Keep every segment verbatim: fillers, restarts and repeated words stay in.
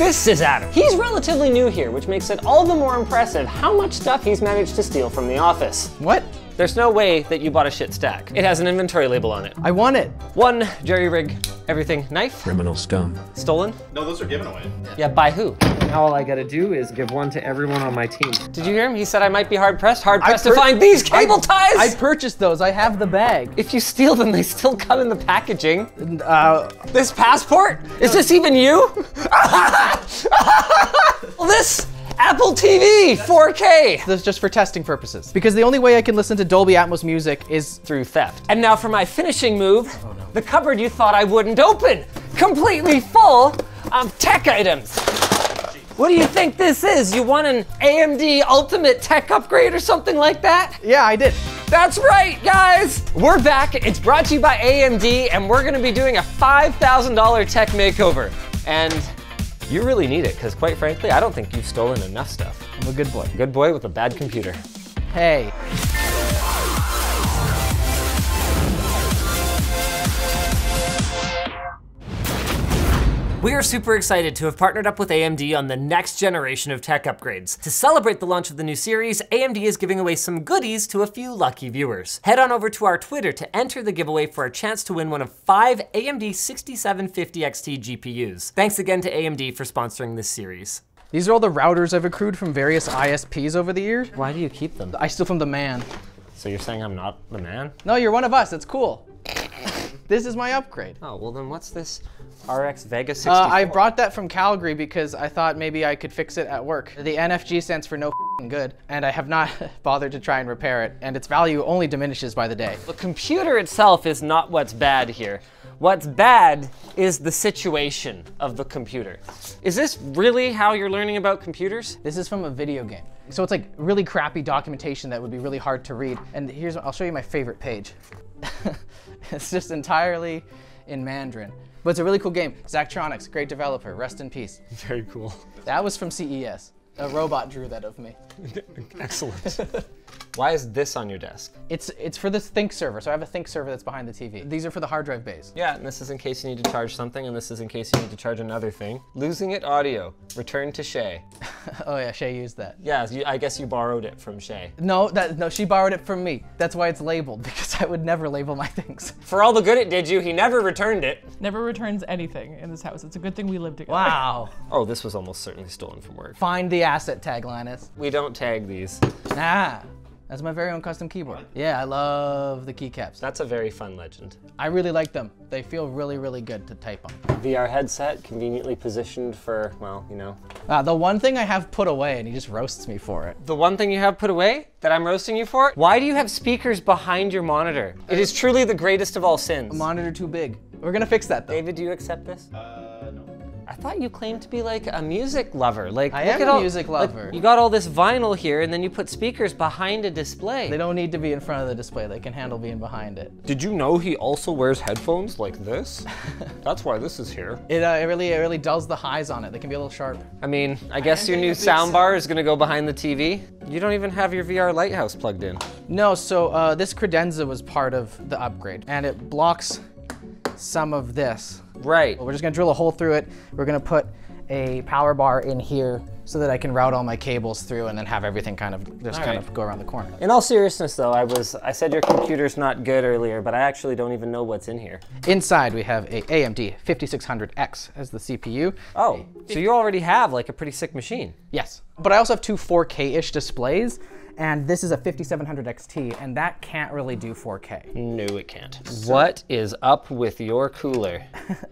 This is Adam. He's relatively new here, which makes it all the more impressive how much stuff he's managed to steal from the office. What? There's no way that you bought a shit stack. It has an inventory label on it. I want it. One, jerry rig, everything, knife. Criminal scum. Stolen? No, those are given away. Yeah, by who? All I gotta do is give one to everyone on my team. Did you hear him? He said I might be hard pressed, hard pressed to find these cable I, ties. I purchased those, I have the bag. If you steal them, they still come in the packaging. Uh, this passport? No. Is this even you? This? Apple T V four K. That's just for testing purposes. Because the only way I can listen to Dolby Atmos music is through theft. And now for my finishing move, oh, no. The cupboard you thought I wouldn't open, completely full of tech items. What do you think this is? You want an A M D Ultimate Tech Upgrade or something like that? Yeah, I did. That's right, guys. We're back. It's brought to you by A M D, and we're gonna be doing a five thousand dollar tech makeover. And you really need it, because quite frankly, I don't think you've stolen enough stuff. I'm a good boy. Good boy with a bad computer. Hey. We are super excited to have partnered up with A M D on the next generation of tech upgrades. To celebrate the launch of the new series, A M D is giving away some goodies to a few lucky viewers. Head on over to our Twitter to enter the giveaway for a chance to win one of five A M D sixty-seven fifty X T G P Us. Thanks again to A M D for sponsoring this series. These are all the routers I've accrued from various I S Ps over the years. Why do you keep them? I steal from the man. So you're saying I'm not the man? No, you're one of us, it's cool. This is my upgrade. Oh, well then what's this R X Vega sixty-four? Uh, I brought that from Calgary because I thought maybe I could fix it at work. The N F G stands for no good, and I have not bothered to try and repair it, and its value only diminishes by the day. The computer itself is not what's bad here. What's bad is the situation of the computer. Is this really how you're learning about computers? This is from a video game. So it's like really crappy documentation that would be really hard to read. And here's, I'll show you my favorite page. It's just entirely in Mandarin. But it's a really cool game. Zachtronics, great developer, rest in peace. Very cool. That was from C E S. A robot drew that of me. Excellent. Why is this on your desk? It's it's for this Think server. So I have a Think server that's behind the T V. These are for the hard drive bays. Yeah, and this is in case you need to charge something, and this is in case you need to charge another thing. Losing it audio, return to Shay. Oh yeah, Shay used that. Yeah, you, I guess you borrowed it from Shay. No, that no, she borrowed it from me. That's why it's labeled, because I would never label my things. For all the good it did you, he never returned it. Never returns anything in this house. It's a good thing we live together. Wow. Oh, this was almost certainly stolen from work. Find the asset tag, Linus. We don't tag these. Nah. That's my very own custom keyboard. Yeah, I love the keycaps. That's a very fun legend. I really like them. They feel really, really good to type on. V R headset, conveniently positioned for, well, you know. Uh, the one thing I have put away, and he just roasts me for it. The one thing you have put away that I'm roasting you for? Why do you have speakers behind your monitor? It is truly the greatest of all sins. A monitor too big. We're gonna fix that though. David, do you accept this? Uh, no. I thought you claimed to be like a music lover. Like, I look am at all, a music lover. Like, you got all this vinyl here, and then you put speakers behind a display. They don't need to be in front of the display. They can handle being behind it. Did you know he also wears headphones like this? That's why this is here. It, uh, it really, it really dulls the highs on it. They can be a little sharp. I mean, I guess I your new soundbar is gonna go behind the T V. You don't even have your V R lighthouse plugged in. No, so uh, this credenza was part of the upgrade, and it blocks some of this. Right. Well, we're just gonna drill a hole through it. We're gonna put a power bar in here so that I can route all my cables through and then have everything kind of just all kind right. of go around the corner. In all seriousness though, I was, I said your computer's not good earlier, but I actually don't even know what's in here. Inside we have a AMD fifty-six hundred X as the C P U. Oh, so you already have like a pretty sick machine. Yes, but I also have two four K-ish displays. And this is a fifty-seven hundred X T, and that can't really do four K. No, it can't. So, what is up with your cooler?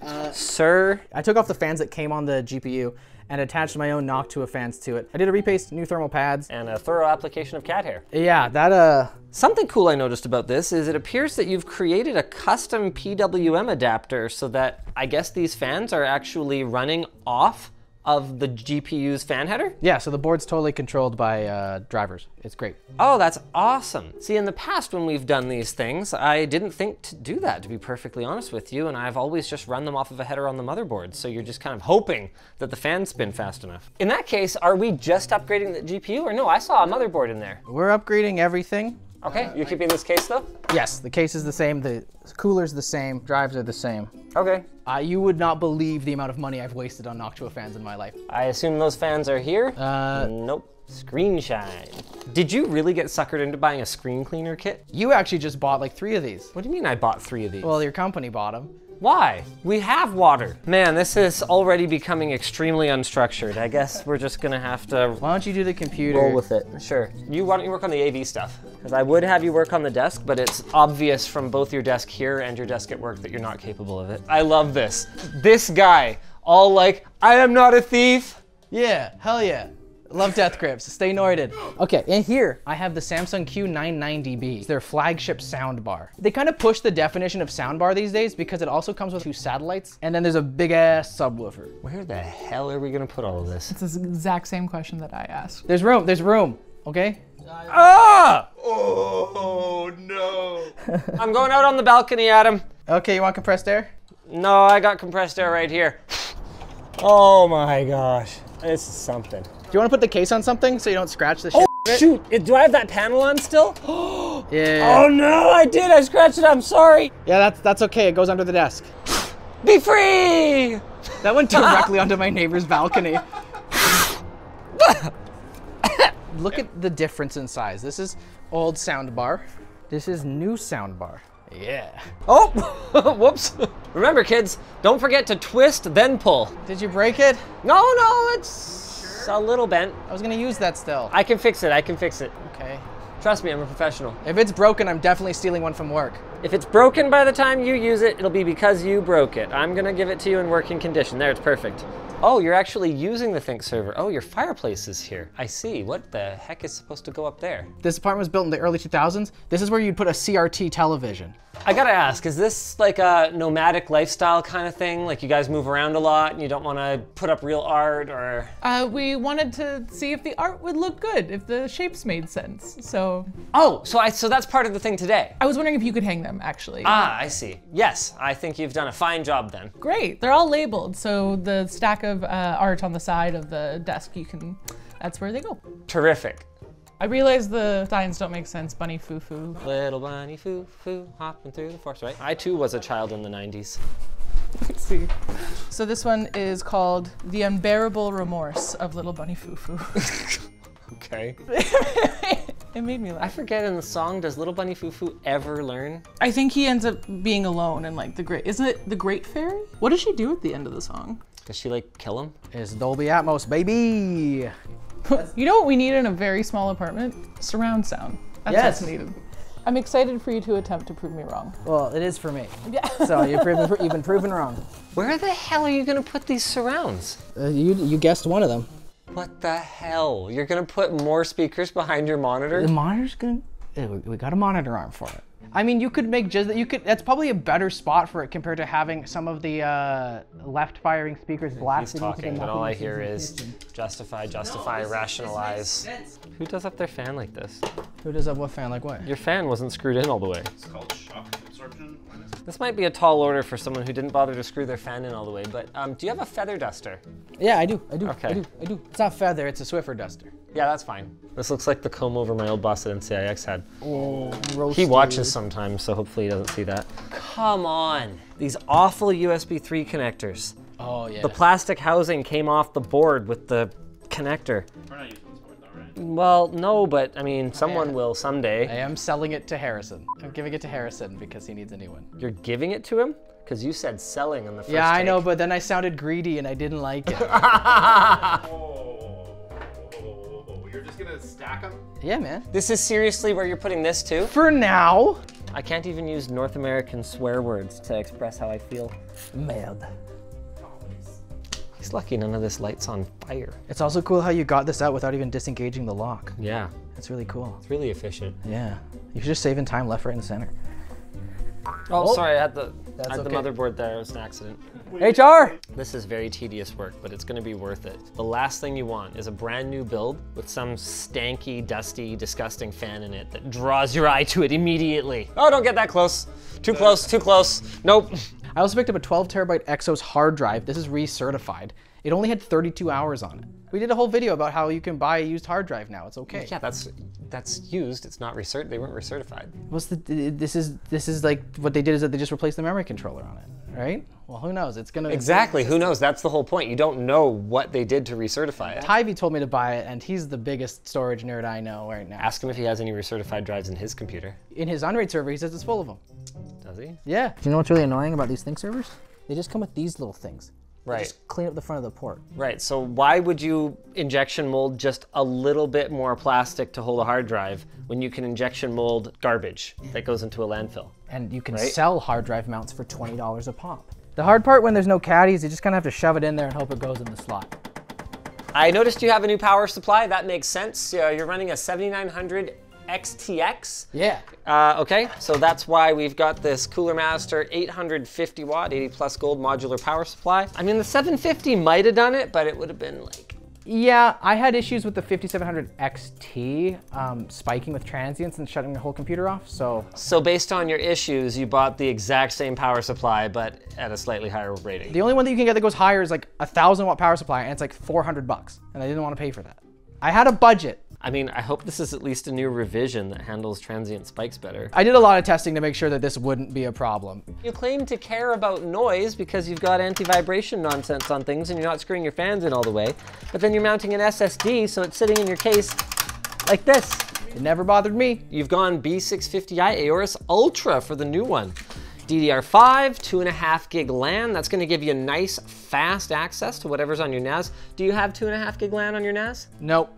uh, Sir? I took off the fans that came on the G P U and attached my own Noctua fans to it. I did a repaste, new thermal pads. And a thorough application of cat hair. Yeah, that uh... Something cool I noticed about this is it appears that you've created a custom P W M adapter so that I guess these fans are actually running off of the G P U's fan header? Yeah, so the board's totally controlled by uh, drivers. It's great. Oh, that's awesome. See, in the past when we've done these things, I didn't think to do that, to be perfectly honest with you, and I've always just run them off of a header on the motherboard, so you're just kind of hoping that the fans spin fast enough. In that case, are we just upgrading the G P U, or no, I saw a motherboard in there. We're upgrading everything. Okay. Uh, You're I, keeping this case though? Yes, the case is the same, the cooler's the same, drives are the same. Okay. Uh, you would not believe the amount of money I've wasted on Noctua fans in my life. I assume those fans are here? Uh, nope. Screenshine. Did you really get suckered into buying a screen cleaner kit? You actually just bought like three of these. What do you mean I bought three of these? Well, your company bought them. Why? We have water. Man, this is already becoming extremely unstructured. I guess we're just gonna have to... Why don't you do the computer? Roll with it. Sure. You, why don't you work on the A V stuff? Because I would have you work on the desk, but it's obvious from both your desk here and your desk at work that you're not capable of it. I love this. This guy, all like, I am not a thief. Yeah, hell yeah. Love death grips, stay noided. Okay, and here I have the Samsung Q nine ninety B. It's their flagship soundbar. They kind of push the definition of soundbar these days because it also comes with two satellites and then there's a big ass subwoofer. Where the hell are we gonna put all of this? It's the exact same question that I asked. There's room, there's room, okay? Ah! Oh no. I'm going out on the balcony, Adam. Okay, you want compressed air? No, I got compressed air right here. Oh my gosh, this is something. Do you want to put the case on something so you don't scratch the shit? Oh shoot, do I have that panel on still? Yeah. Oh no, I did, I scratched it, I'm sorry. Yeah, that's that's okay, it goes under the desk. Be free! That went directly onto my neighbor's balcony. Look at the difference in size. This is old sound bar. This is new sound bar. Yeah. Oh, whoops. Remember kids, don't forget to twist, then pull. Did you break it? No, no, it's... a little bent. I was gonna use that still. I can fix it, I can fix it. Okay. Trust me, I'm a professional. If it's broken, I'm definitely stealing one from work. If it's broken by the time you use it, it'll be because you broke it. I'm gonna give it to you in working condition. There, it's perfect. Oh, you're actually using the Think server. Oh, your fireplace is here. I see, what the heck is supposed to go up there? This apartment was built in the early two thousands. This is where you'd put a C R T television. I gotta ask, is this like a nomadic lifestyle kind of thing? Like you guys move around a lot and you don't wanna put up real art or? Uh, we wanted to see if the art would look good, if the shapes made sense, so. Oh, so I so that's part of the thing today. I was wondering if you could hang them actually. Ah, I see. Yes, I think you've done a fine job then. Great, they're all labeled. So the stack of uh, art on the side of the desk, you can, that's where they go. Terrific. I realize the signs don't make sense, bunny foo-foo. Little bunny foo-foo, hopping through the forest, right? I too was a child in the nineties. Let's see. So this one is called The Unbearable Remorse of Little Bunny Foo-Foo. Okay. It made me laugh. I forget in the song, does Little Bunny Foo-Foo ever learn? I think he ends up being alone in like the great, isn't it the Great Fairy? What does she do at the end of the song? Does she like kill him? It's Dolby Atmos, baby. You know what we need in a very small apartment? Surround sound. That's yes. What's needed. I'm excited for you to attempt to prove me wrong. Well, it is for me. Yeah. So you've proven, you've been proven wrong. Where the hell are you gonna put these surrounds? Uh, you, you guessed one of them. What the hell? You're gonna put more speakers behind your monitor? The monitor's gonna, we got a monitor arm for it. I mean, you could make just, you could, that's probably a better spot for it compared to having some of the uh, left firing speakers blasting. He's talking, but all I hear is justify, justify, no, rationalize. This Who does up their fan like this? Who does up what fan like what? Your fan wasn't screwed in all the way. It's called shock absorption. This might be a tall order for someone who didn't bother to screw their fan in all the way, but um, do you have a feather duster? Yeah, I do, I do, okay. I do, I do. It's not feather, it's a Swiffer duster. Yeah, that's fine. This looks like the comb over my old boss at N C I X had. Oh, roasted. He watches sometimes, so hopefully he doesn't see that. Come on. These awful U S B three connectors. Oh, yeah. The plastic housing came off the board with the connector. We're not using this board though, right? Well, no, but I mean, someone I am, will someday. I am selling it to Harrison. I'm giving it to Harrison because he needs a new one. You're giving it to him? Because you said selling on the first Yeah, I take. know, but then I sounded greedy and I didn't like it. Oh. You're just gonna stack them? Yeah, man. This is seriously where you're putting this too? For now. I can't even use North American swear words to express how I feel. Mad. He's lucky none of this light's on fire. It's also cool how you got this out without even disengaging the lock. Yeah. That's really cool. It's really efficient. Yeah. You're just saving time left, right, and center. Oh, oh, sorry, I had the, I had okay. the motherboard there, it was an accident. H R! This is very tedious work, but it's gonna be worth it. The last thing you want is a brand new build with some stanky, dusty, disgusting fan in it that draws your eye to it immediately. Oh, don't get that close. Too close, too close, nope. I also picked up a twelve terabyte Exos hard drive. This is recertified. It only had thirty-two hours on it. We did a whole video about how you can buy a used hard drive now, it's okay. Yeah, that's that's used. It's not recert. They weren't recertified. What's the? This is this is like what they did is that they just replaced the memory controller on it, right? Well, who knows? It's gonna exactly. Who knows? That's the whole point. You don't know what they did to recertify it. Tyvee told me to buy it, and he's the biggest storage nerd I know right now. Ask him if he has any recertified drives in his computer. In his Unraid server, he says it's full of them. Does he? Yeah. Do you know what's really annoying about these Think servers? They just come with these little things. Right. Just clean up the front of the port. Right, so why would you injection mold just a little bit more plastic to hold a hard drive when you can injection mold garbage that goes into a landfill? And you can right? sell hard drive mounts for twenty dollars a pop. The hard part when there's no caddies, you just kind of have to shove it in there and hope it goes in the slot. I noticed you have a new power supply. That makes sense. Uh, you're running a seventy-nine hundred X T X. Yeah. Uh, okay, so that's why we've got this Cooler Master eight hundred fifty watt, eighty plus gold modular power supply. I mean, the seven fifty might have done it, but it would have been like... Yeah, I had issues with the fifty-seven hundred X T um, spiking with transients and shutting the whole computer off, so... So based on your issues, you bought the exact same power supply, but at a slightly higher rating. The only one that you can get that goes higher is like a thousand watt power supply, and it's like four hundred bucks, and I didn't want to pay for that. I had a budget. I mean, I hope this is at least a new revision that handles transient spikes better. I did a lot of testing to make sure that this wouldn't be a problem. You claim to care about noise because you've got anti-vibration nonsense on things and you're not screwing your fans in all the way, but then you're mounting an S S D so it's sitting in your case like this. It never bothered me. You've gone B six fifty i Aorus Ultra for the new one. D D R five, two and a half gig LAN. That's gonna give you a nice, fast access to whatever's on your N A S. Do you have two and a half gig LAN on your N A S? Nope.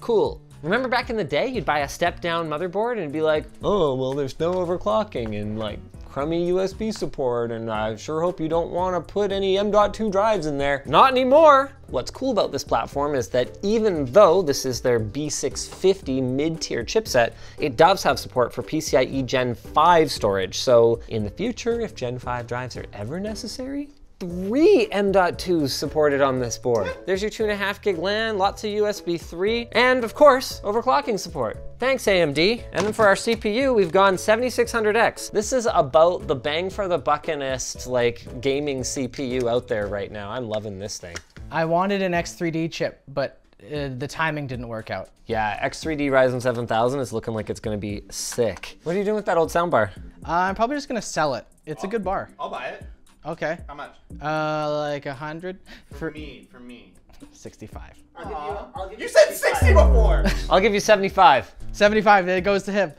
Cool. Remember back in the day, you'd buy a step-down motherboard and be like, oh, well, there's no overclocking and like crummy U S B support, and I sure hope you don't want to put any M dot two drives in there. Not anymore. What's cool about this platform is that even though this is their B six fifty mid-tier chipset, it does have support for PCIe Gen five storage. So in the future, if Gen five drives are ever necessary, three M dot twos supported on this board. There's your two and a half gig LAN, lots of U S B three, and of course, overclocking support. Thanks, A M D. And then for our C P U, we've gone seventy-six hundred X. This is about the bang for the buckinest like gaming C P U out there right now. I'm loving this thing. I wanted an X three D chip, but Uh, the timing didn't work out. Yeah, X three D Ryzen seven thousand is looking like it's gonna be sick. What are you doing with that old soundbar? Uh, I'm probably just gonna sell it. It's I'll, a good bar. I'll buy it. Okay. How much? Uh, like a hundred. For, for me, for me. sixty-five. I'll give you, I'll give you, you said sixty before. I'll give you seventy-five. seventy-five, it goes to him.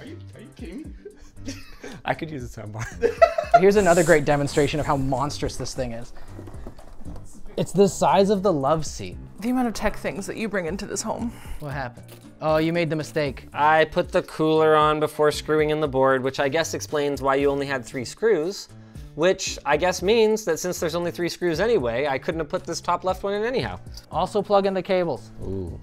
Are you, are you kidding me? I could use a soundbar. Here's another great demonstration of how monstrous this thing is. It's the size of the love seat. The amount of tech things that you bring into this home. What happened? Oh, you made the mistake. I put the cooler on before screwing in the board, which I guess explains why you only had three screws, which I guess means that since there's only three screws anyway, I couldn't have put this top left one in anyhow. Also plug in the cables. Ooh,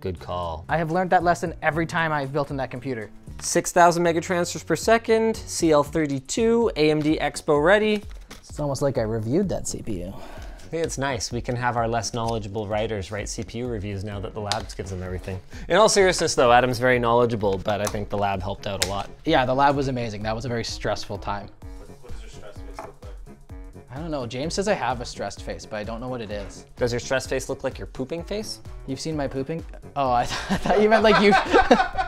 good call. I have learned that lesson every time I've built in that computer. six thousand megatransfers per second, C L thirty-two, A M D Expo ready. It's almost like I reviewed that C P U. It's nice. We can have our less knowledgeable writers write C P U reviews now that the lab gives them everything. In all seriousness though, Adam's very knowledgeable, but I think the lab helped out a lot. Yeah, the lab was amazing. That was a very stressful time. What does your stress face look like? I don't know. James says I have a stressed face, but I don't know what it is. Does your stressed face look like your pooping face? You've seen my pooping? Oh, I, th I thought you meant like you...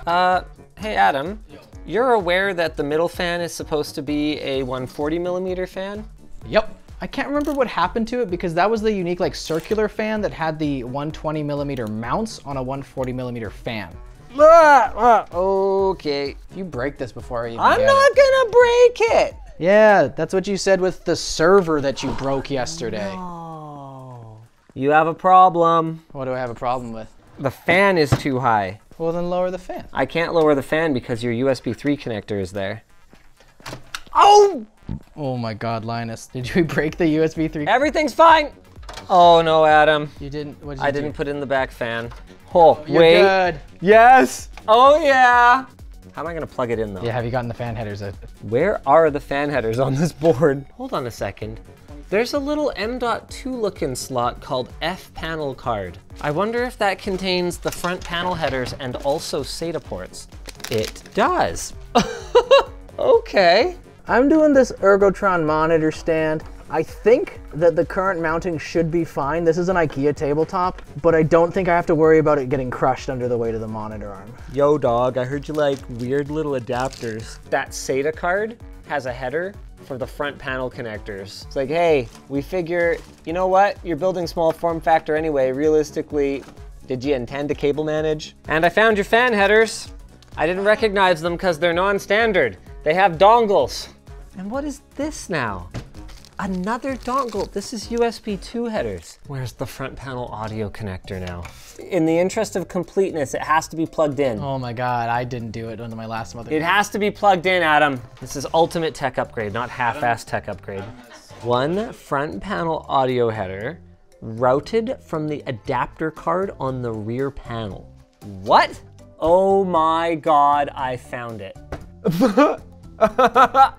uh, hey Adam, Yo. You're aware that the middle fan is supposed to be a one forty millimeter fan? Yep. I can't remember what happened to it because that was the unique like circular fan that had the one twenty millimeter mounts on a one forty millimeter fan. Ah, ah, okay. You break this before I even I'm get not it. gonna break it. Yeah, that's what you said with the server that you broke yesterday. No. You have a problem. What do I have a problem with? The fan is too high. Well then lower the fan. I can't lower the fan because your U S B three connector is there. Oh! Oh my God, Linus. Did we break the U S B three? Everything's fine. Oh no, Adam. You didn't, what did you I do? didn't put in the back fan. Oh, oh you're wait. Good. Yes. Oh yeah. How am I gonna plug it in though? Yeah, have you gotten the fan headers out? Where are the fan headers on this board? Hold on a second. There's a little M dot two looking slot called F panel card. I wonder if that contains the front panel headers and also SATA ports. It does. Okay. I'm doing this Ergotron monitor stand I think that the current mounting should be fine. This is an IKEA tabletop, but I don't think I have to worry about it getting crushed under the weight of the monitor arm. Yo dog, I heard you like weird little adapters. That SATA card has a header for the front panel connectors. It's like, hey, we figure, you know what? You're building small form factor anyway. Realistically, did you intend to cable manage? And I found your fan headers. I didn't recognize them because they're non-standard. They have dongles. And what is this now? Another dongle. This is U S B two headers. Where's the front panel audio connector now? In the interest of completeness, it has to be plugged in. Oh my God, I didn't do it under my last mother. It has to be plugged in, Adam. This is ultimate tech upgrade, not half-assed tech upgrade. One front panel audio header routed from the adapter card on the rear panel. What? Oh my God, I found it.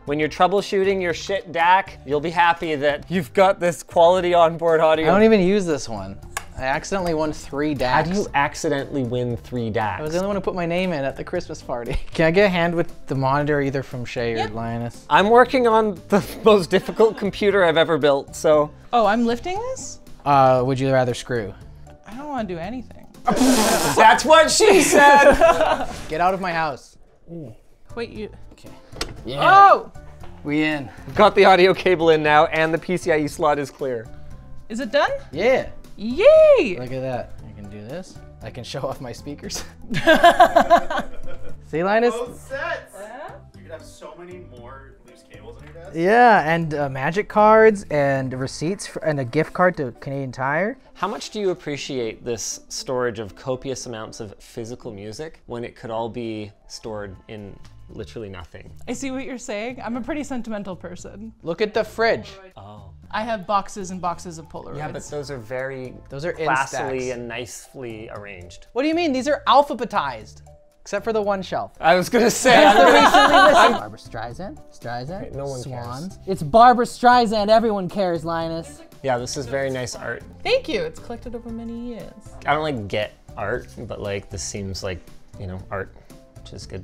When you're troubleshooting your shit D A C, you'll be happy that you've got this quality onboard audio. I don't even use this one. I accidentally won three D A Cs. How do you accidentally win three D A Cs? I was the only one who put my name in at the Christmas party. Can I get a hand with the monitor either from Shay or yeah. Linus? I'm working on the most difficult computer I've ever built, so. Oh, I'm lifting this? Uh, would you rather screw? I don't want to do anything. That's what she said! Get out of my house. Ooh. Wait, you, okay. Yeah. Oh! We in. We've got the audio cable in now and the P C I E slot is clear. Is it done? Yeah. Yay! Look at that. I can do this. I can show off my speakers. See, Linus? Both sets! Uh-huh. You could have so many more loose cables on your desk. Yeah, and uh, magic cards and receipts for, and a gift card to Canadian Tire. How much do you appreciate this storage of copious amounts of physical music when it could all be stored in literally nothing? I see what you're saying. I'm a pretty sentimental person. Look at the fridge. Oh. I have boxes and boxes of Polaroids. Yeah, but those are very those are classily and nicely arranged. What do you mean? These are alphabetized. Except for the one shelf. I was gonna say. Barbra Streisand, Streisand, okay, no one Swans. Cares. It's Barbra Streisand, everyone cares, Linus. Yeah, this is very nice art. Thank you, it's collected over many years. I don't like get art, but like this seems like, you know, art, which is good.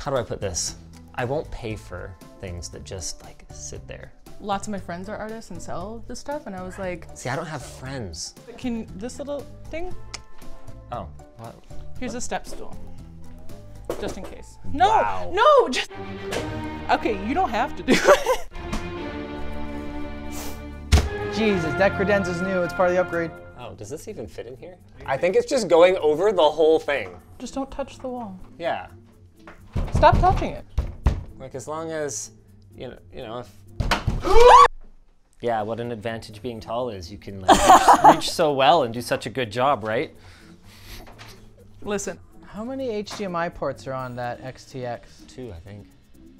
How do I put this? I won't pay for things that just like sit there. Lots of my friends are artists and sell this stuff, and I was like, see, I don't have friends. Can this little thing? Oh, what? Here's a step stool, just in case. No, wow. no, just. Okay, you don't have to do it. Jesus, that credenza's new. It's part of the upgrade. Oh, does this even fit in here? I think it's just going over the whole thing. Just don't touch the wall. Yeah. Stop touching it. Like as long as, you know, you know. If... Yeah, what an advantage being tall is. You can like, reach, reach so well and do such a good job, right? Listen, how many H D M I ports are on that X T X? Two, I think.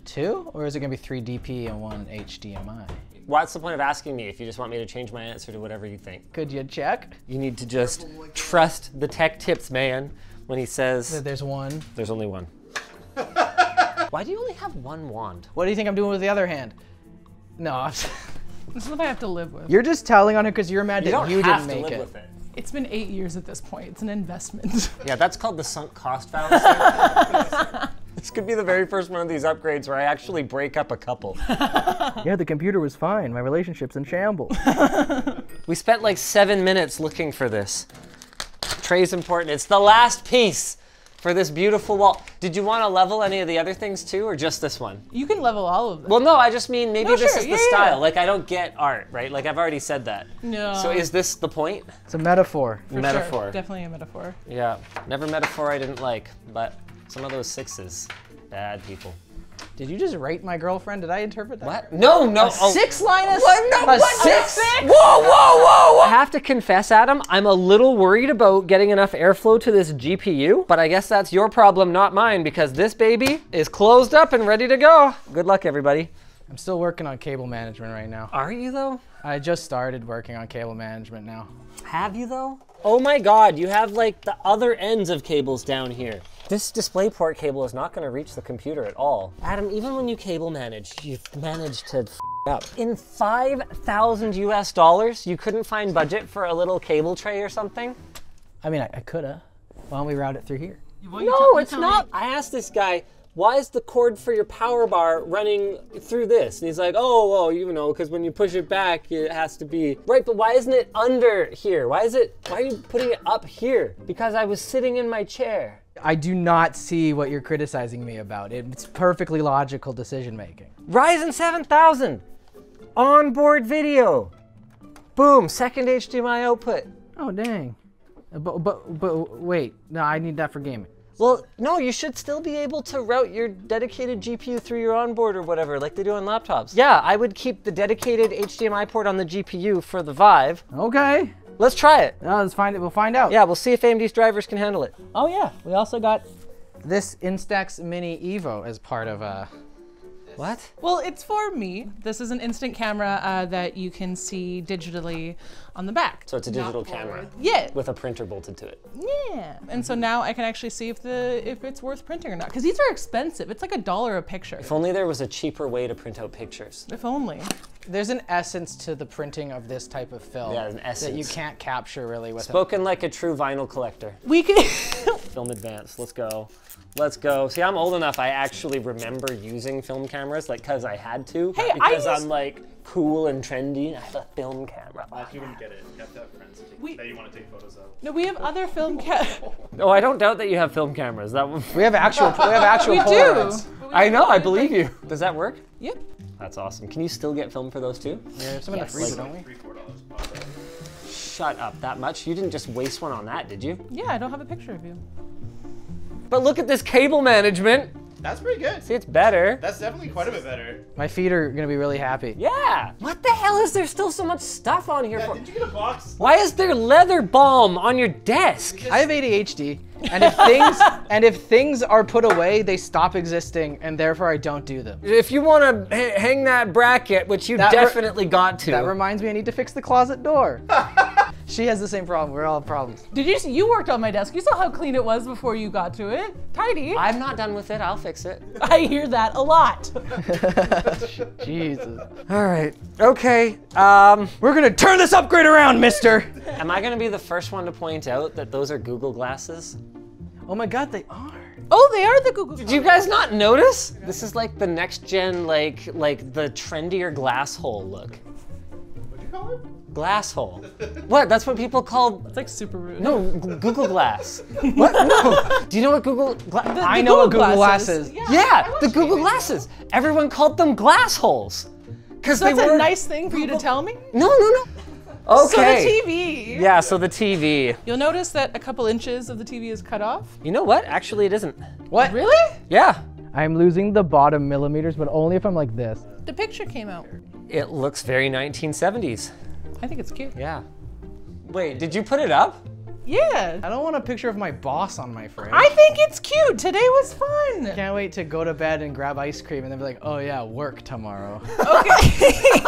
Two? Or is it gonna be three D P and one H D M I? What's the point of asking me if you just want me to change my answer to whatever you think? Could you check? You need to just trust the tech tips man when he says- There's one. There's only one. Why do you only have one wand? What do you think I'm doing with the other hand? No, I'm this is what I have to live with. You're just telling on it because you're mad you that you didn't make it. With it. It's been eight years at this point. It's an investment. Yeah, that's called the sunk cost fallacy. This could be the very first one of these upgrades where I actually break up a couple. Yeah, the computer was fine. My relationship's in shambles. We spent like seven minutes looking for this. Tray's important. It's the last piece for this beautiful wall. Did you want to level any of the other things too, or just this one? You can level all of them. Well, no, I just mean maybe no, this sure. is the yeah, style. Yeah. Like, I don't get art, right? Like, I've already said that. No. So is this the point? It's a metaphor. For metaphor. Sure. Definitely a metaphor. Yeah, never metaphor I didn't like, but some of those sixes, bad people. Did you just rape my girlfriend? Did I interpret that? What? No, no. A six, Linus? What? No, a what? Six? Whoa, whoa, whoa, whoa. I have to confess, Adam, I'm a little worried about getting enough airflow to this G P U, but I guess that's your problem, not mine, because this baby is closed up and ready to go. Good luck, everybody. I'm still working on cable management right now. Are you, though? I just started working on cable management now. Have you, though? Oh my God, you have like the other ends of cables down here. This DisplayPort cable is not gonna reach the computer at all. Adam, even when you cable manage, you've managed to f up. In five thousand U S dollars, you couldn't find budget for a little cable tray or something? I mean, I, I coulda. Why don't we route it through here? No, it's not. I asked this guy, why is the cord for your power bar running through this? And he's like, oh, well, you know, because when you push it back, it has to be, right, but why isn't it under here? Why is it, why are you putting it up here? Because I was sitting in my chair. I do not see what you're criticizing me about. It's perfectly logical decision making. Ryzen seven thousand, onboard video. Boom, second H D M I output. Oh, dang. But, but, but wait, no, I need that for gaming. Well, no, you should still be able to route your dedicated G P U through your onboard or whatever, like they do on laptops. Yeah, I would keep the dedicated H D M I port on the G P U for the Vive. Okay. Let's try it. No, let's find it. We'll find out. Yeah, we'll see if A M D's drivers can handle it. Oh yeah, we also got this Instax Mini Evo as part of a... What? Well, it's for me. This is an instant camera uh, that you can see digitally on the back. So it's a digital camera. Yeah. With a printer bolted to it. Yeah. And so now I can actually see if the if it's worth printing or not. Because these are expensive. It's like a dollar a picture. If only there was a cheaper way to print out pictures. If only. There's an essence to the printing of this type of film. Yeah, an essence. That you can't capture really with. Spoken like a true vinyl collector. We can. Film advance. Let's go. Let's go. See, I'm old enough I actually remember using film cameras, like, because I had to. Hey, because I used... I'm, like, cool and trendy, and I have a film camera. Like, you wouldn't get it. You have to have friends we... that you want to take photos of. No, we have other film cameras. No, I don't doubt that you have film cameras. That one... We have actual We have actual. We Polaroids. Do. We I know, I believe thing. you. Does that work? Yep. That's awesome. Can you still get film for those, too? Yeah, there's some in the freezer, don't we? Three, four dollars. Shut up. That much? You didn't just waste one on that, did you? Yeah, I don't have a picture of you. But look at this cable management. That's pretty good. See, it's better. That's definitely quite a bit better. My feet are gonna be really happy. Yeah. What the hell is there still so much stuff on here yeah, for? Did you get a box? Why is there leather balm on your desk? Because I have A D H D, and if things and if things are put away, they stop existing, and therefore I don't do them. If you wanna h hang that bracket, which you that definitely got to. That reminds me, I need to fix the closet door. She has the same problem. We're all problems. Did you see? You worked on my desk. You saw how clean it was before you got to it. Tidy. I'm not done with it. I'll fix it. I hear that a lot. Jesus. All right. Okay. Um, we're gonna turn this upgrade around, mister. Am I gonna be the first one to point out that those are Google glasses? Oh my God, they are. Oh, they are the Google. Did you guys not notice? This is like the next gen, like like the trendier glass hole look. What'd you call it? Glass hole. What? That's what people call. It's like super rude. No, Google Glass. What? No. Do you know what Google Glass? I know Google what Google Glass is. Yeah, yeah the Google Glasses. Know. Everyone called them glass holes. Because so they that's were a nice thing for Google. You to tell me? No, no, no. Okay. So the T V. Yeah, so the T V. You'll notice that a couple inches of the T V is cut off. You know what? Actually, it isn't. What? Really? Yeah. I'm losing the bottom millimeters, but only if I'm like this. The picture came out. It looks very nineteen seventies. I think it's cute. Yeah. Wait, did you put it up? Yeah. I don't want a picture of my boss on my fridge. I think it's cute. Today was fun. Can't wait to go to bed and grab ice cream and then be like, oh yeah, work tomorrow. Okay.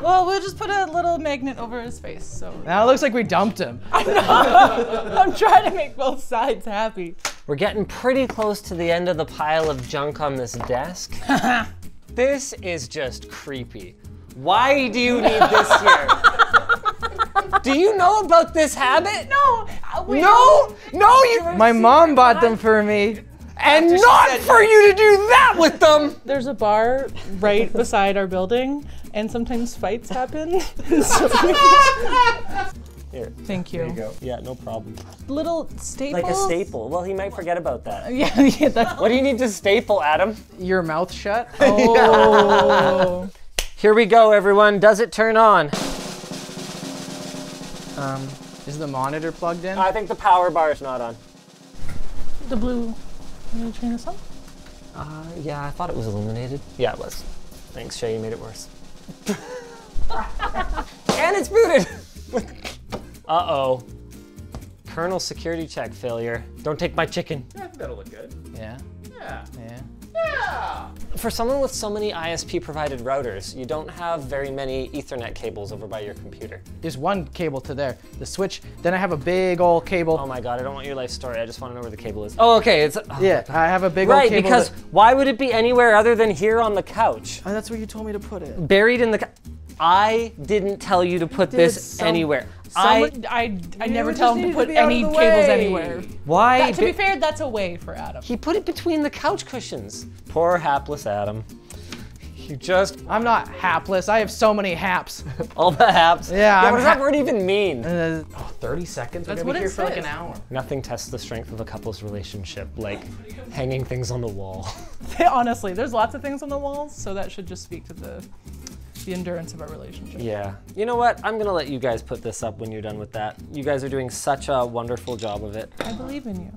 Well, we'll just put a little magnet over his face. So. Now it looks like we dumped him. I'm not. I'm trying to make both sides happy. We're getting pretty close to the end of the pile of junk on this desk. This is just creepy. Why do you need this here? Do you know about this habit? No. Wait, no, no, you. My mom bought them for me. And not for you to do that with them. There's a bar right beside our building, and sometimes fights happen. Here. Thank you. There you go. Yeah, no problem. Little staple. Like a staple. Well, he might forget about that. yeah, yeah. That. What do you need to staple, Adam? Your mouth shut. Oh. Here we go, everyone. Does it turn on? Um, is the monitor plugged in? I think the power bar is not on. The blue, can you turn this on? Uh, yeah, I thought it was illuminated. Yeah, it was. Thanks, Shay, you made it worse. And it's booted! Uh-oh. Kernel security check failure. Don't take my chicken. Yeah, I think that'll look good. Yeah? Yeah. Yeah. Yeah. For someone with so many I S P-provided routers, you don't have very many Ethernet cables over by your computer. There's one cable to there, the switch. Then I have a big old cable. Oh my God, I don't want your life story. I just want to know where the cable is. Oh, okay. It's oh yeah. I have a big right, old cable. Right, because that... why would it be anywhere other than here on the couch? Oh, that's where you told me to put it. Buried in the. I didn't tell you to put you this some... anywhere. I, I, I never tell him to put any cables anywhere. Why? That, to be fair, that's a way for Adam. He put it between the couch cushions. Poor hapless Adam. You just... I'm not hapless. I have so many haps. All the haps? Yeah. Yeah, what does that word even mean? Uh, oh, thirty seconds? We're that's what it here says. For like an hour. Nothing tests the strength of a couple's relationship like hanging things on the wall. Honestly, there's lots of things on the walls, so that should just speak to the, the endurance of our relationship. Yeah. You know what? I'm gonna let you guys put this up when you're done with that. You guys are doing such a wonderful job of it. I believe in you.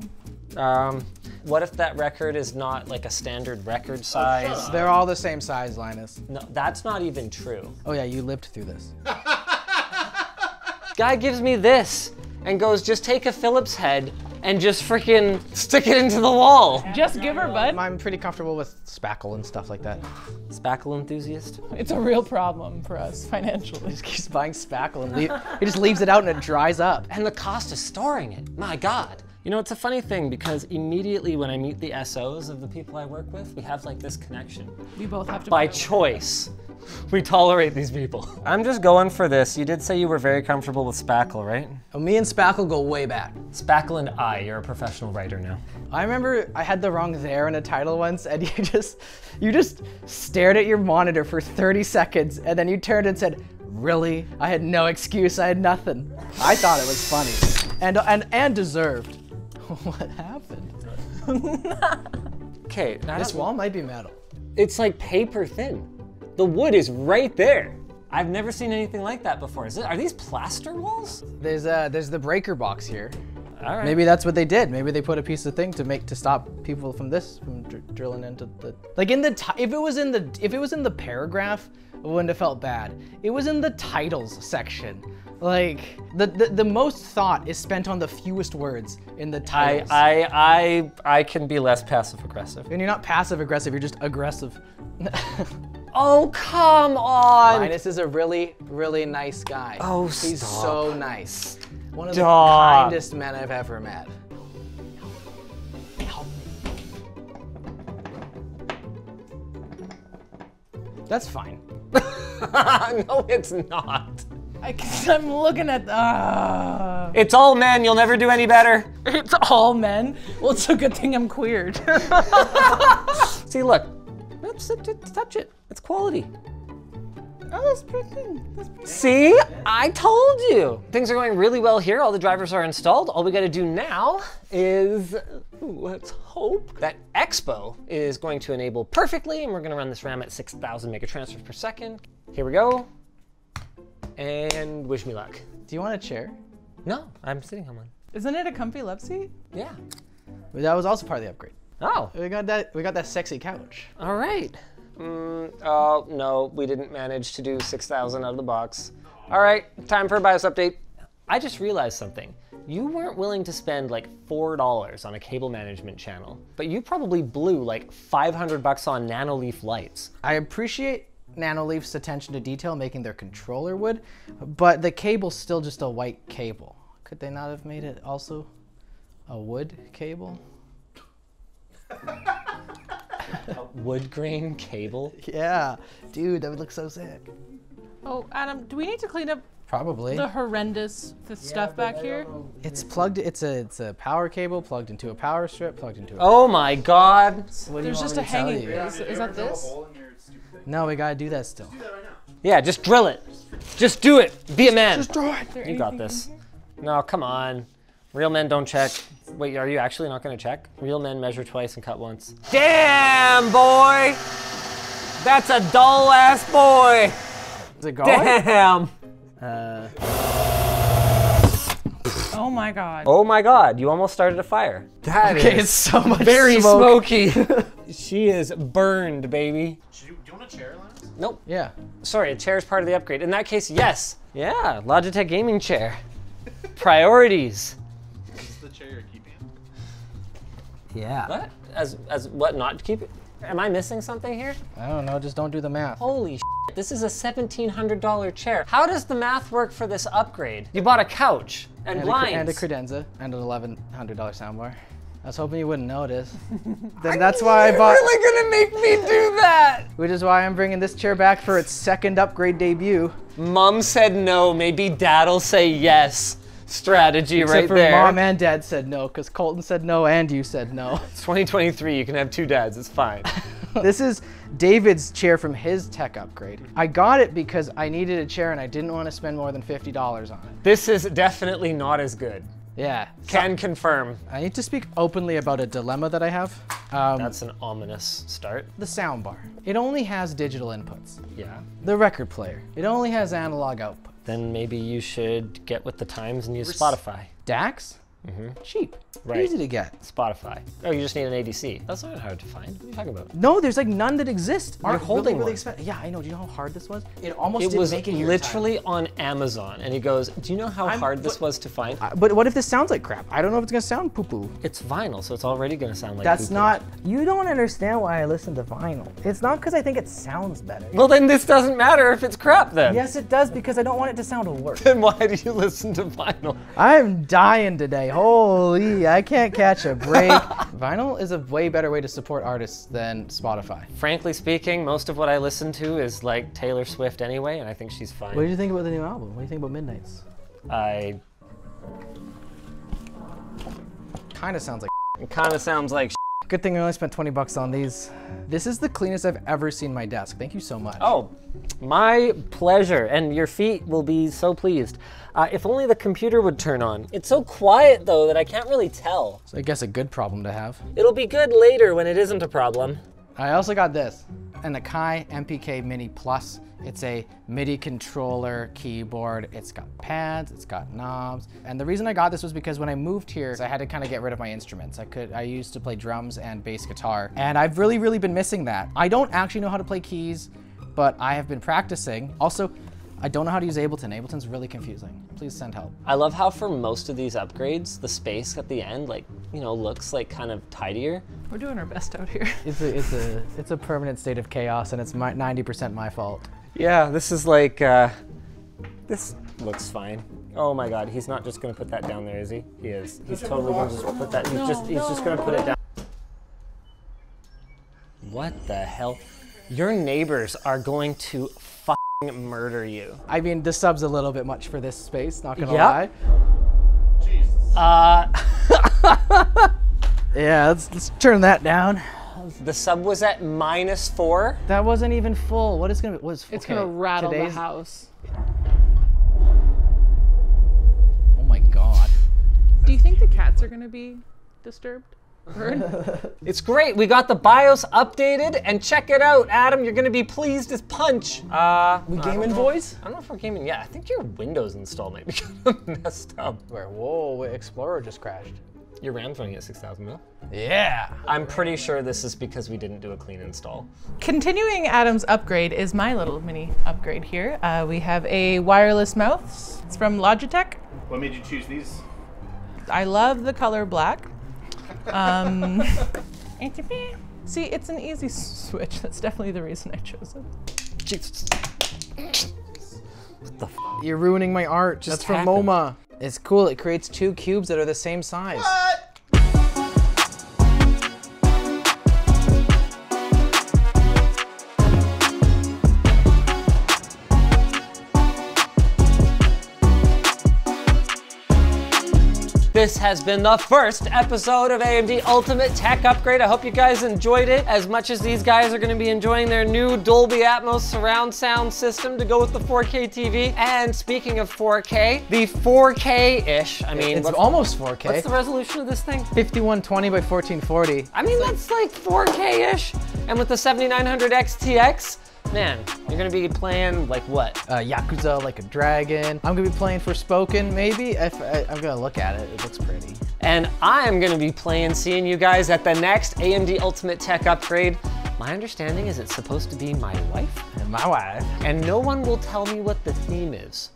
Um, what if that record is not like a standard record size? Oh, they're all the same size, Linus. No, that's not even true. Oh yeah, you lived through this. Guy gives me this and goes, just take a Phillips head and just freaking stick it into the wall. Just give her, bud. I'm pretty comfortable with spackle and stuff like that. Spackle enthusiast? It's a real problem for us financially. He just keeps buying spackle and leave, he just leaves it out and it dries up. And the cost of storing it, my God. You know, it's a funny thing because immediately when I meet the S Os of the people I work with, we have like this connection. We both have to- By choice, we tolerate these people. I'm just going for this. You did say you were very comfortable with spackle, right? Oh, me and spackle go way back. Spackle and I, you're a professional writer now. I remember I had the wrong there in a title once and you just, you just stared at your monitor for thirty seconds and then you turned and said, really? I had no excuse, I had nothing. I thought it was funny and, and, and deserved. What happened? Okay, this wall might be metal. It's like paper thin. The wood is right there. I've never seen anything like that before. Is it? Are these plaster walls? There's uh, there's the breaker box here. All right. Maybe that's what they did. Maybe they put a piece of thing to make to stop people from this from dr drilling into the like in the t if it was in the if it was in the paragraph, I wouldn't have felt bad. It was in the titles section. Like, the, the, the most thought is spent on the fewest words in the titles. I, I, I, I can be less passive aggressive. And you're not passive aggressive, you're just aggressive. Oh, come on! Linus is a really, really nice guy. Oh, stop. He's so nice. One of stop. the kindest men I've ever met. Help me. That's fine. No, it's not. I guess I'm looking at, uh... It's all men, you'll never do any better. It's all men? Well, it's a good thing I'm queered. See, look, touch it, it's quality. Oh, that's pretty thin, that's pretty See, thin. I told you. Things are going really well here, all the drivers are installed. All we gotta do now is, let's hope that Expo is going to enable perfectly and we're gonna run this RAM at six thousand megatransfers per second. Here we go. And wish me luck. Do you want a chair? No, I'm sitting on one. Isn't it a comfy love seat? Yeah. That was also part of the upgrade. Oh. We got that, we got that sexy couch. All right. Mm, oh, no, we didn't manage to do six thousand out of the box. All right, time for a BIOS update. I just realized something. You weren't willing to spend like four dollars on a cable management channel, but you probably blew like five hundred bucks on Nanoleaf lights. I appreciate Nanoleaf's attention to detail making their controller wood, but the cable's still just a white cable. Could they not have made it also a wood cable? A wood grain cable? Yeah, dude, that would look so sick. Oh, Adam, do we need to clean up Probably. the horrendous the yeah, stuff back I here? It's plugged, it's a, it's a power cable plugged into a power strip, plugged into a Oh my God. What There's just a hanging, is, is that this? No, we gotta do that still. Just do that right now. Yeah, just drill it. Just do it. Be a man. Just draw it. You got this. No, come on. Real men don't check. Wait, are you actually not gonna check? Real men measure twice and cut once. Damn, boy. That's a dull ass boy. Is it gone? Damn. Uh. Oh my God. Oh my God, you almost started a fire. That okay, is it's so much very smoke. smoky. She is burned, baby. Chair, Linus? Nope. Yeah. Sorry, a chair is part of the upgrade. In that case, yes. Yeah, Logitech gaming chair. Priorities. Is this the chair you're keeping? Yeah. What? As as what not to keep it? Am I missing something here? I don't know, just don't do the math. Holy shit, this is a seventeen hundred dollar chair. How does the math work for this upgrade? You bought a couch and, and blinds. A, and a credenza and an eleven hundred dollar soundbar. Uh, was hoping you wouldn't notice. Then that's why I bought. You're really gonna make me do that! Which is why I'm bringing this chair back for its second upgrade debut. Mom said no, maybe dad'll say yes. Strategy Except right for there. Mom and dad said no, because Colton said no and you said no. It's twenty twenty-three, you can have two dads, it's fine. This is David's chair from his tech upgrade. I got it because I needed a chair and I didn't want to spend more than fifty dollars on it. This is definitely not as good. Yeah. Can so, confirm. I need to speak openly about a dilemma that I have. Um, That's an ominous start. The soundbar. It only has digital inputs. Yeah. The record player. It only has analog output. Then maybe you should get with the times and use Spotify. D A X? Mm-hmm. Cheap, right. Easy to get. Spotify. Oh, you just need an A D C. That's not hard to find. What are you talking about? No, there's like none that exist. You're Aren't holding really, really expensive. Yeah, I know. Do you know how hard this was? It almost it didn't was make it literally time. on Amazon, and he goes, "Do you know how I'm, hard but, this was to find?" Uh, but what if this sounds like crap? I don't know if it's gonna sound poo poo. It's vinyl, so it's already gonna sound like. That's poo-poo. not. You don't understand why I listen to vinyl. It's not because I think it sounds better. Well, then this doesn't matter if it's crap, then. Yes, it does because I don't want it to sound worse. Then why do you listen to vinyl? I'm dying today. Holy, I can't catch a break. Vinyl is a way better way to support artists than Spotify. Frankly speaking, most of what I listen to is like Taylor Swift anyway, and I think she's fine. What do you think about the new album? What do you think about Midnights? I... Kinda sounds like It kinda sounds like Good thing I only spent twenty bucks on these. This is the cleanest I've ever seen my desk. Thank you so much. Oh, my pleasure. And your feet will be so pleased. Uh, if only the computer would turn on. It's so quiet though that I can't really tell. So I guess a good problem to have. It'll be good later when it isn't a problem. I also got this, an Akai M P K Mini Plus. It's a MIDI controller keyboard. It's got pads, it's got knobs. And the reason I got this was because when I moved here, I had to kind of get rid of my instruments. I could, I used to play drums and bass guitar, and I've really, really been missing that. I don't actually know how to play keys, but I have been practicing. Also, I don't know how to use Ableton. Ableton's really confusing. Please send help. I love how for most of these upgrades, the space at the end, like, you know, looks like kind of tidier. We're doing our best out here. It's a, it's a, it's a permanent state of chaos, and it's ninety percent my fault. Yeah, this is like, uh, this looks fine. Oh my God, he's not just gonna put that down there, is he? He is. He's totally gonna just put that, he's just, he's just gonna put it down. What the hell? Your neighbors are going to f***ing murder you. I mean, the sub's a little bit much for this space, not gonna lie. Jesus. Uh, yeah, let's, let's turn that down. The sub was at minus four. That wasn't even full. What is gonna be? What is full? It's okay. gonna rattle Today's... the house. Oh my God. Do you think the cats are gonna be disturbed? It's great. We got the BIOS updated, and check it out, Adam. You're gonna be pleased as punch. Uh, we gaming, boys? I don't know if we're gaming. Yeah, I think your Windows install might be kind of messed up. Where? Whoa, Explorer just crashed. Your RAM's running at six thousand mil? Yeah! I'm pretty sure this is because we didn't do a clean install. Continuing Adam's upgrade is my little mini upgrade here. Uh, we have a wireless mouse. It's from Logitech. What made you choose these? I love the color black. Um, see, it's an easy switch. That's definitely the reason I chose it. Jesus. What the f? You're ruining my art. Just That's from happened. MoMA. It's cool, it creates two cubes that are the same size. What? This has been the first episode of A M D Ultimate Tech Upgrade. I hope you guys enjoyed it as much as these guys are going to be enjoying their new Dolby Atmos surround sound system to go with the four K T V. And speaking of four K, the four K-ish, I mean. It's almost four K. What's the resolution of this thing? fifty-one twenty by fourteen forty. I mean, that's like four K-ish. And with the seventy-nine hundred X T X, man, you're gonna be playing like what? Uh, Yakuza Like a Dragon. I'm gonna be playing Forspoken maybe. If I, I'm gonna look at it, it looks pretty. And I'm gonna be playing, seeing you guys at the next A M D Ultimate Tech Upgrade. My understanding is it's supposed to be my wife. And my wife. And no one will tell me what the theme is.